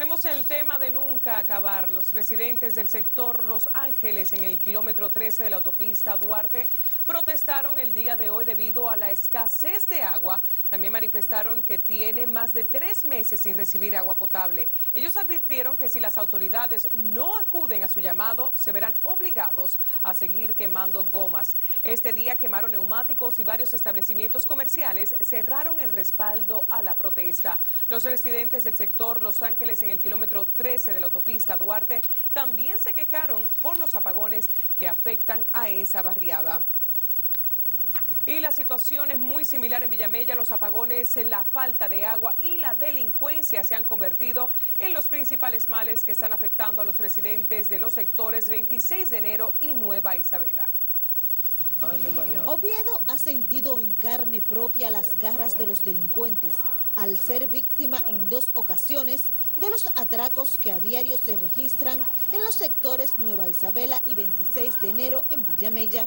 Entremos en el tema de nunca acabar. Los residentes del sector Los Ángeles en el kilómetro 13 de la autopista Duarte protestaron el día de hoy debido a la escasez de agua. También manifestaron que tiene más de 3 meses sin recibir agua potable. Ellos advirtieron que si las autoridades no acuden a su llamado, se verán obligados a seguir quemando gomas. Este día quemaron neumáticos y varios establecimientos comerciales cerraron en respaldo a la protesta. Los residentes del sector Los Ángeles en el kilómetro 13 de la autopista Duarte también se quejaron por los apagones que afectan a esa barriada. Y la situación es muy similar en Villamella. Los apagones, la falta de agua y la delincuencia se han convertido en los principales males que están afectando a los residentes de los sectores 26 de enero y Nueva Isabela. Oviedo ha sentido en carne propia las garras de los delincuentes, al ser víctima en 2 ocasiones de los atracos que a diario se registran en los sectores Nueva Isabela y 26 de enero en Villamella.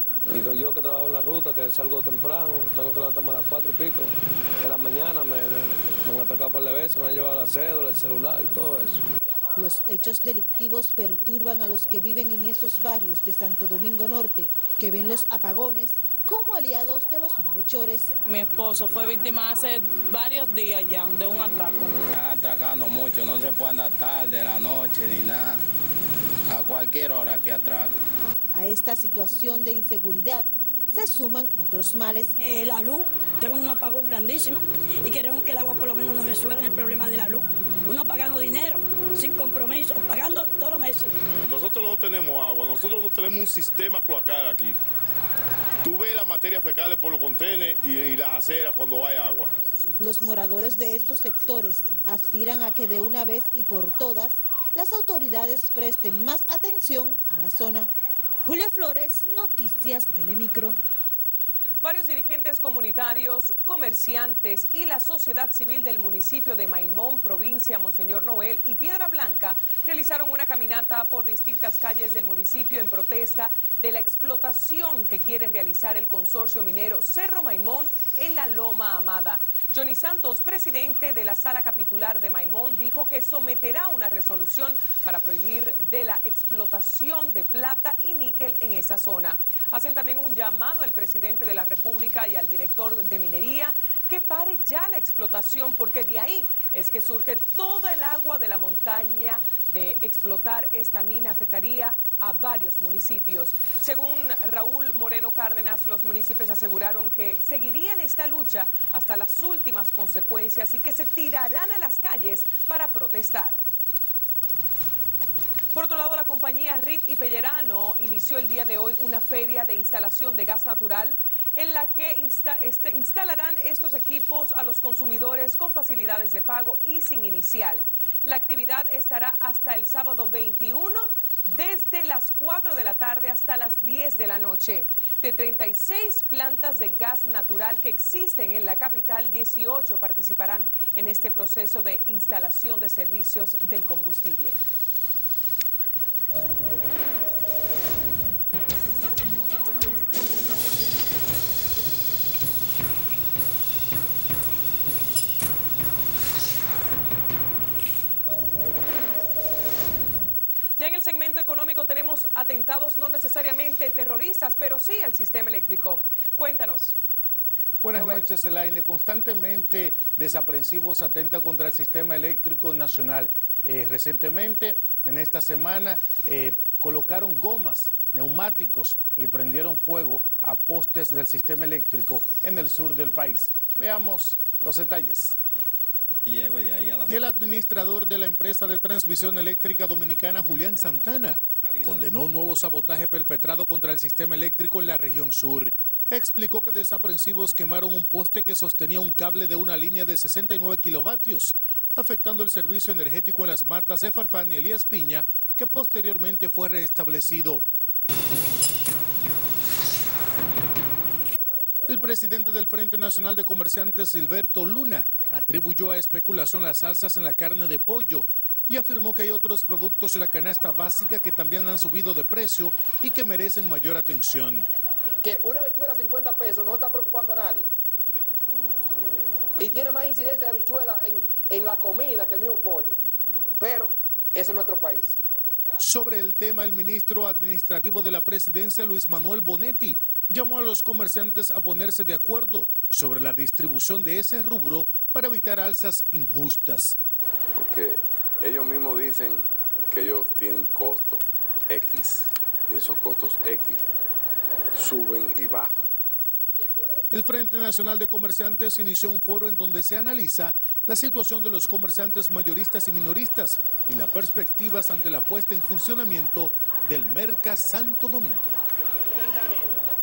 Yo que trabajo en la ruta, que salgo temprano, tengo que levantarme a las 4 y pico de la mañana, me han atacado un par de veces, me han llevado la cédula, el celular y todo eso. Los hechos delictivos perturban a los que viven en esos barrios de Santo Domingo Norte, que ven los apagones como aliados de los malhechores. Mi esposo fue víctima hace varios días ya de un atraco. Están atracando mucho, no se puede andar tarde, la noche ni nada, a cualquier hora que atracan. A esta situación de inseguridad se suman otros males. La luz, tengo un apagón grandísimo y queremos que el agua por lo menos nos resuelva el problema de la luz. Uno pagando dinero, sin compromiso, pagando todos los meses. Nosotros no tenemos agua, nosotros no tenemos un sistema cloacal aquí. Tú ves las materias fecales por los contenedores y las aceras cuando hay agua. Los moradores de estos sectores aspiran a que de una vez y por todas las autoridades presten más atención a la zona. Julia Flores, Noticias Telemicro. Varios dirigentes comunitarios, comerciantes y la sociedad civil del municipio de Maimón, provincia Monseñor Noel y Piedra Blanca realizaron una caminata por distintas calles del municipio en protesta de la explotación que quiere realizar el consorcio minero Cerro Maimón en la Loma Amada. Johnny Santos, presidente de la Sala Capitular de Maimón, dijo que someterá una resolución para prohibir de la explotación de plata y níquel en esa zona. Hacen también un llamado al presidente de la República y al director de Minería que pare ya la explotación, porque de ahí es que surge toda el agua de la montaña. De explotar esta mina afectaría a varios municipios. Según Raúl Moreno Cárdenas, los municipios aseguraron que seguirían esta lucha hasta las últimas consecuencias y que se tirarán a las calles para protestar. Por otro lado, la compañía RIT y Pellerano inició el día de hoy una feria de instalación de gas natural en la que instalarán estos equipos a los consumidores con facilidades de pago y sin inicial. La actividad estará hasta el sábado 21, desde las 4 de la tarde hasta las 10 de la noche. De 36 plantas de gas natural que existen en la capital, 18 participarán en este proceso de instalación de servicios del combustible. Ya en el segmento económico tenemos atentados no necesariamente terroristas, pero sí al sistema eléctrico. Cuéntanos. Buenas noches, Elaine. Constantemente desaprensivos atentan contra el sistema eléctrico nacional. Recientemente, en esta semana, colocaron gomas, neumáticos y prendieron fuego a postes del sistema eléctrico en el sur del país. Veamos los detalles. El administrador de la empresa de transmisión eléctrica dominicana, Julián Santana, condenó un nuevo sabotaje perpetrado contra el sistema eléctrico en la región sur. Explicó que desaprensivos quemaron un poste que sostenía un cable de una línea de 69 kilovatios, afectando el servicio energético en las Matas de Farfán y Elías Piña, que posteriormente fue restablecido. El presidente del Frente Nacional de Comerciantes, Gilberto Luna, atribuyó a especulación las alzas en la carne de pollo y afirmó que hay otros productos en la canasta básica que también han subido de precio y que merecen mayor atención. Que una habichuela a 50 pesos no está preocupando a nadie. Y tiene más incidencia la habichuela en la comida que el mismo pollo. pero ese es nuestro país. Sobre el tema, el ministro administrativo de la presidencia, Luis Manuel Bonetti, llamó a los comerciantes a ponerse de acuerdo sobre la distribución de ese rubro para evitar alzas injustas. Porque ellos mismos dicen que ellos tienen costos X y esos costos X suben y bajan. El Frente Nacional de Comerciantes inició un foro en donde se analiza la situación de los comerciantes mayoristas y minoristas y las perspectivas ante la puesta en funcionamiento del Merca Santo Domingo.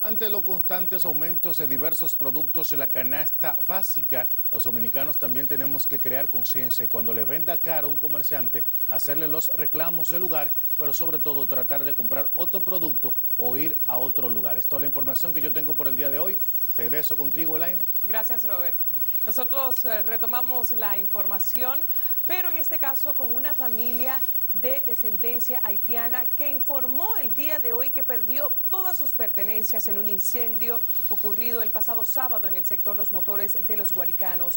Ante los constantes aumentos de diversos productos en la canasta básica, los dominicanos también tenemos que crear conciencia y cuando le venda caro a un comerciante, hacerle los reclamos del lugar, pero sobre todo tratar de comprar otro producto o ir a otro lugar. Esta es la información que yo tengo por el día de hoy. Regreso contigo, Elaine. Gracias, Robert. Nosotros retomamos la información, pero en este caso con una familia de descendencia haitiana que informó el día de hoy que perdió todas sus pertenencias en un incendio ocurrido el pasado sábado en el sector Los Motores de los Guaricanos.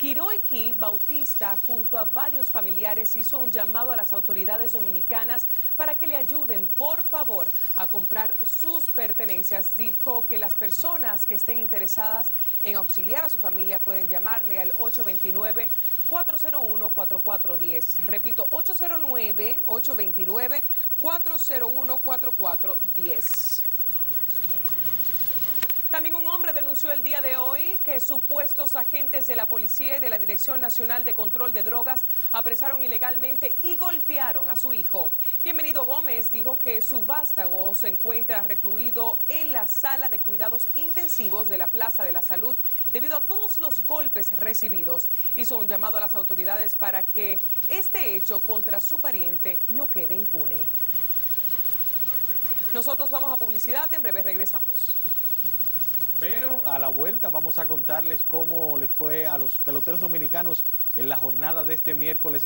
Quiroiki Bautista, junto a varios familiares, hizo un llamado a las autoridades dominicanas para que le ayuden, por favor, a comprar sus pertenencias. Dijo que las personas que estén interesadas en auxiliar a su familia pueden llamarle al 829-401-4410. Repito, 829-401-4410. También un hombre denunció el día de hoy que supuestos agentes de la policía y de la Dirección Nacional de Control de Drogas apresaron ilegalmente y golpearon a su hijo. Bienvenido Gómez dijo que su vástago se encuentra recluido en la sala de cuidados intensivos de la Plaza de la Salud debido a todos los golpes recibidos. Hizo un llamado a las autoridades para que este hecho contra su pariente no quede impune. Nosotros vamos a publicidad, en breve regresamos. Pero a la vuelta vamos a contarles cómo le fue a los peloteros dominicanos en la jornada de este miércoles.